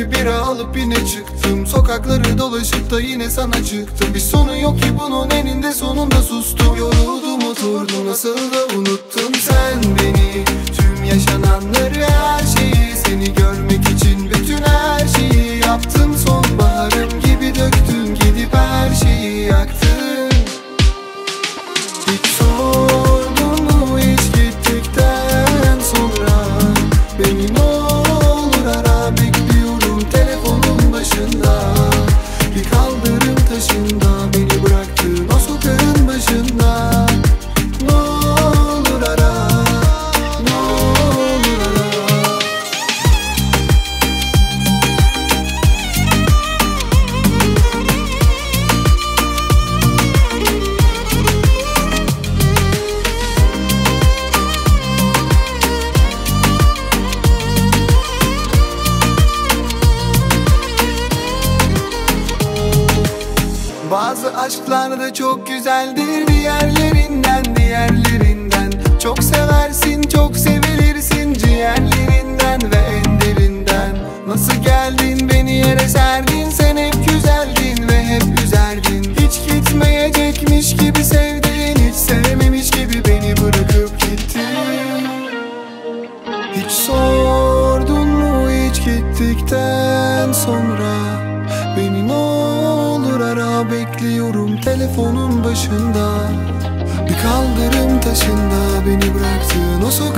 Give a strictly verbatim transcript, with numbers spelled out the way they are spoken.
İki bira alıp yine çıktım, sokakları dolaşıp da yine sana çıktım. Bir sonu yok ki bunun, eninde sonunda sustum. Yoruldum oturdum, nasıl da unuttun sen beni. Tüm yaşananları, her şeyi, seni görmek için bütün her şeyi yaptım. Sonbaharım gibi döktüm, gidip her şeyi yaktım. Hiç sordun mu hiç gittikten sonra beni? N'olur ara, bekliyorum telefonun başında. Bir kaldırım taşında beni bıraktın, o sokağın başında. N'olur ara, n'olur ara. Bazı aşklar da çok güzeldir, diğerlerinden diğerlerinden. Çok seversin, çok sevilirsin, ciğerlerinden ve en derinden. Nasıl geldin beni yere serdin, sen hep güzeldin ve hep üzerdin. Hiç gitmeyecekmiş gibi sevdin, hiç sevmemiş gibi beni bırakıp gittin. Hiç sordun mu hiç gittikten sonra beni? N'olur ara, bekliyorum telefonun başında. Bir kaldırım taşında beni bıraktın, o